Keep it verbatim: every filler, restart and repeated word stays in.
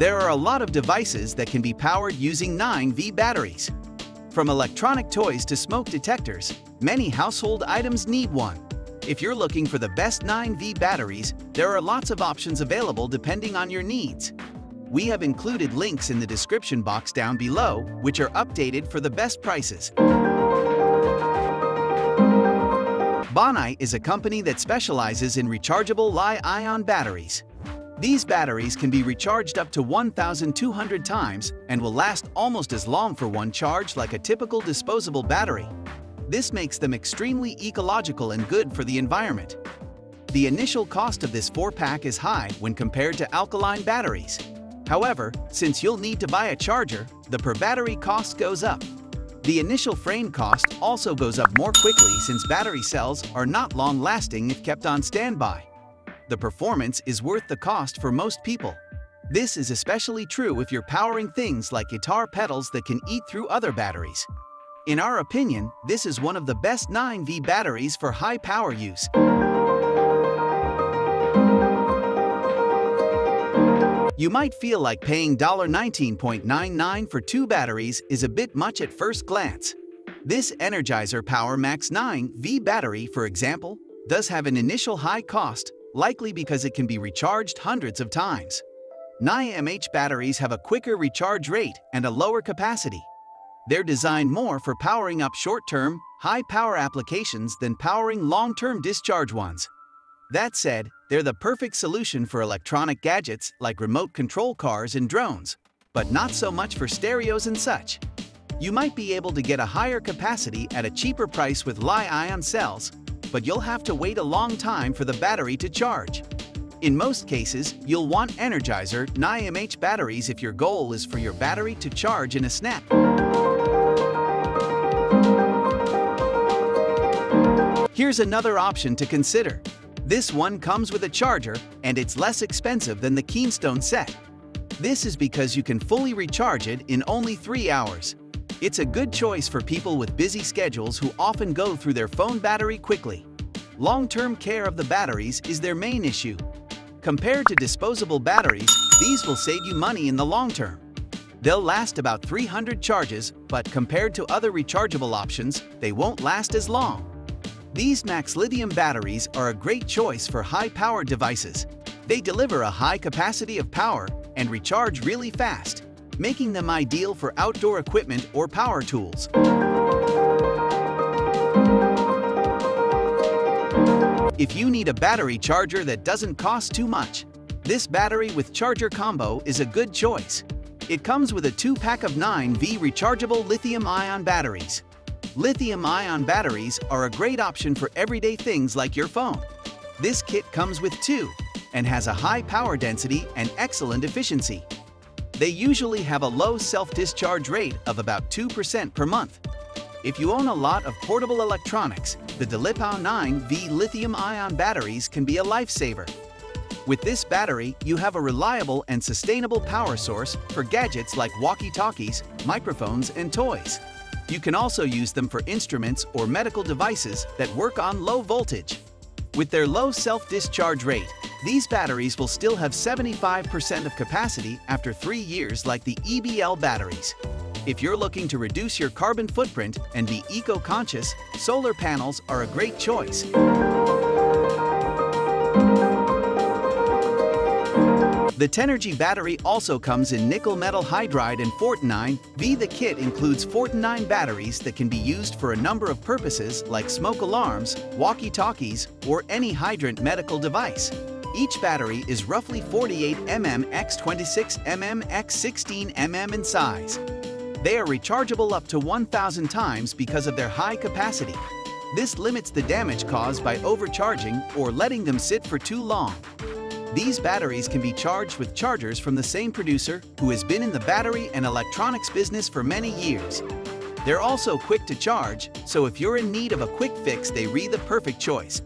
There are a lot of devices that can be powered using nine volt batteries. From electronic toys to smoke detectors, many household items need one. If you're looking for the best nine volt batteries, there are lots of options available depending on your needs. We have included links in the description box down below, which are updated for the best prices. Bonai is a company that specializes in rechargeable lithium-ion batteries. These batteries can be recharged up to one thousand two hundred times and will last almost as long for one charge like a typical disposable battery. This makes them extremely ecological and good for the environment. The initial cost of this four pack is high when compared to alkaline batteries. However, since you'll need to buy a charger, the per battery cost goes up. The initial frame cost also goes up more quickly since battery cells are not long-lasting if kept on standby. The performance is worth the cost for most people. This is especially true if you're powering things like guitar pedals that can eat through other batteries. In our opinion, this is one of the best nine volt batteries for high power use. You might feel like paying nineteen ninety-nine dollars for two batteries is a bit much at first glance. This Energizer Power Max nine volt battery, for example, does have an initial high cost, likely because it can be recharged hundreds of times. N I M H batteries have a quicker recharge rate and a lower capacity. They're designed more for powering up short-term, high-power applications than powering long-term discharge ones. That said, they're the perfect solution for electronic gadgets like remote control cars and drones, but not so much for stereos and such. You might be able to get a higher capacity at a cheaper price with lithium-ion cells, but you'll have to wait a long time for the battery to charge. In most cases, you'll want Energizer N I M H batteries if your goal is for your battery to charge in a snap. Here's another option to consider. This one comes with a charger, and it's less expensive than the Keenstone set. This is because you can fully recharge it in only three hours. It's a good choice for people with busy schedules who often go through their phone battery quickly. Long-term care of the batteries is their main issue. Compared to disposable batteries, these will save you money in the long term. They'll last about three hundred charges, but compared to other rechargeable options, they won't last as long. These MaxLithium batteries are a great choice for high-powered devices. They deliver a high capacity of power and recharge really fast, making them ideal for outdoor equipment or power tools. If you need a battery charger that doesn't cost too much, this battery with charger combo is a good choice. It comes with a two pack of nine volt rechargeable lithium-ion batteries. Lithium-ion batteries are a great option for everyday things like your phone. This kit comes with two and has a high power density and excellent efficiency. They usually have a low self-discharge rate of about two percent per month. If you own a lot of portable electronics, the Delipow nine volt lithium-ion batteries can be a lifesaver. With this battery, you have a reliable and sustainable power source for gadgets like walkie-talkies, microphones, and toys. You can also use them for instruments or medical devices that work on low voltage. With their low self-discharge rate, these batteries will still have seventy-five percent of capacity after three years like the E B L batteries. If you're looking to reduce your carbon footprint and be eco-conscious, solar panels are a great choice. The Tenergy battery also comes in nickel metal hydride and forty-nine volt. The kit includes forty-nine batteries that can be used for a number of purposes like smoke alarms, walkie-talkies, or any hydrant medical device. Each battery is roughly forty-eight milliamp hours, twenty-six milliamp hours, sixteen milliamp hours in size. They are rechargeable up to one thousand times because of their high capacity. This limits the damage caused by overcharging or letting them sit for too long. These batteries can be charged with chargers from the same producer who has been in the battery and electronics business for many years. They're also quick to charge, so if you're in need of a quick fix, they're the perfect choice.